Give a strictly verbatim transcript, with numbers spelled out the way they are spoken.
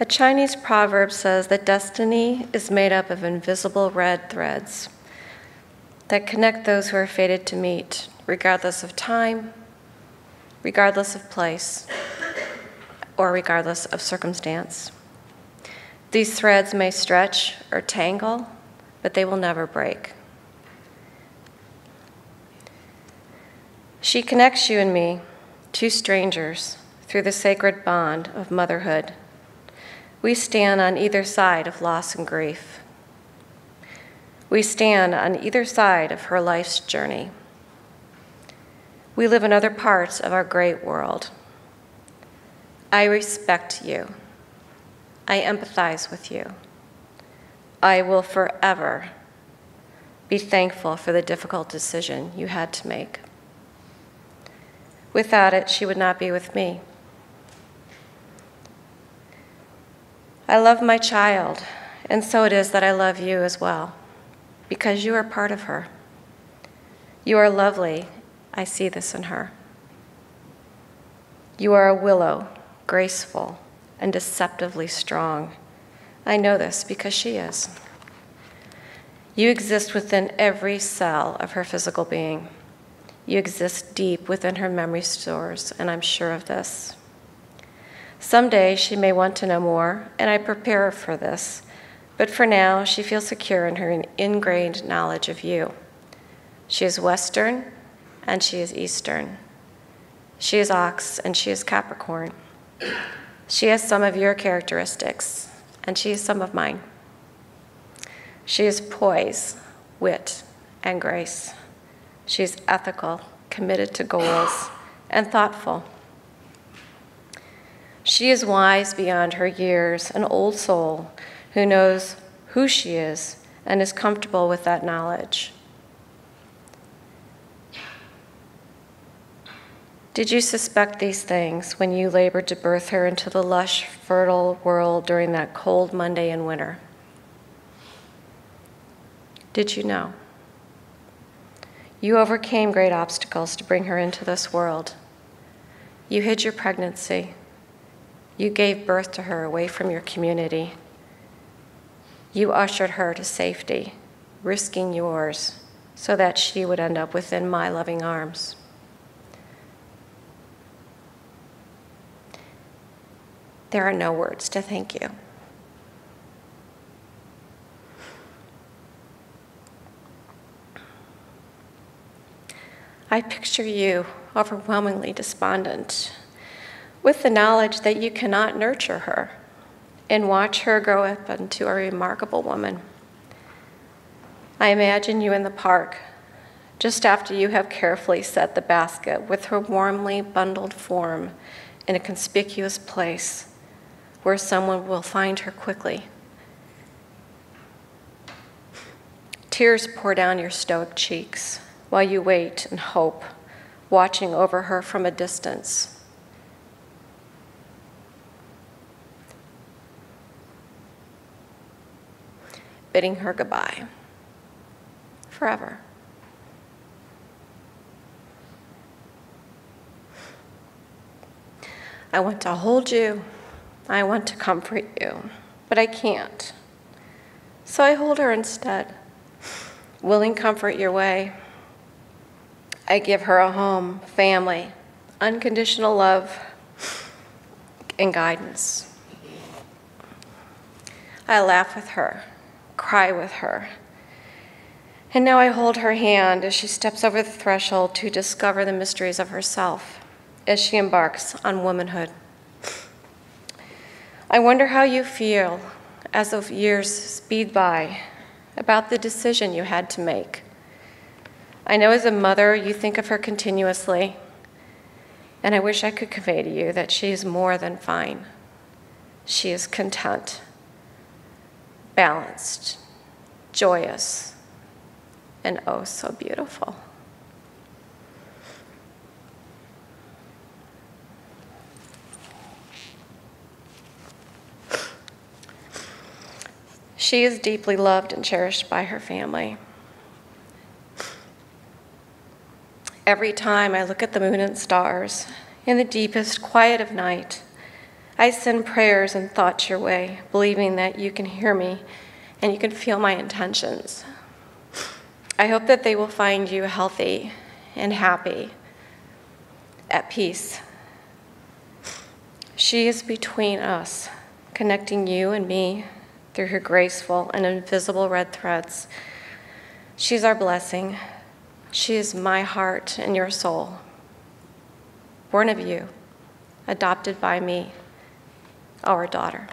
A Chinese proverb says that destiny is made up of invisible red threads that connect those who are fated to meet, regardless of time, regardless of place, or regardless of circumstance. These threads may stretch or tangle, but they will never break. She connects you and me, two strangers, through the sacred bond of motherhood. We stand on either side of loss and grief. We stand on either side of her life's journey. We live in other parts of our great world. I respect you. I empathize with you. I will forever be thankful for the difficult decision you had to make. Without it, she would not be with me. I love my child, and so it is that I love you as well, because you are part of her. You are lovely. I see this in her. You are a willow, graceful and deceptively strong. I know this because she is. You exist within every cell of her physical being. You exist deep within her memory stores, and I'm sure of this. Someday she may want to know more, and I prepare her for this, but for now she feels secure in her ingrained knowledge of you. She is Western and she is Eastern. She is Ox and she is Capricorn. She has some of your characteristics and she has some of mine. She is poise, wit, and grace. She is ethical, committed to goals, and thoughtful. She is wise beyond her years, an old soul who knows who she is and is comfortable with that knowledge. Did you suspect these things when you labored to birth her into the lush, fertile world during that cold Monday in winter? Did you know? You overcame great obstacles to bring her into this world. You hid your pregnancy. You gave birth to her away from your community. You ushered her to safety, risking yours, so that she would end up within my loving arms. There are no words to thank you. I picture you overwhelmingly despondent, with the knowledge that you cannot nurture her and watch her grow up into a remarkable woman. I imagine you in the park, just after you have carefully set the basket with her warmly bundled form in a conspicuous place where someone will find her quickly. Tears pour down your stoic cheeks while you wait and hope, watching over her from a distance. Bidding her goodbye forever. I want to hold you. I want to comfort you, but I can't. So I hold her instead, willing comfort your way. I give her a home, family, unconditional love, and guidance. I laugh with her, cry with her. And now I hold her hand as she steps over the threshold to discover the mysteries of herself as she embarks on womanhood. I wonder how you feel as the years speed by about the decision you had to make. I know as a mother you think of her continuously, and I wish I could convey to you that she is more than fine. She is content, balanced, joyous, and oh so beautiful. She is deeply loved and cherished by her family. Every time I look at the moon and stars in the deepest quiet of night, I send prayers and thoughts your way, believing that you can hear me and you can feel my intentions. I hope that they will find you healthy and happy, at peace. She is between us, connecting you and me through her graceful and invisible red threads. She's our blessing. She is my heart and your soul. Born of you, adopted by me, our daughter.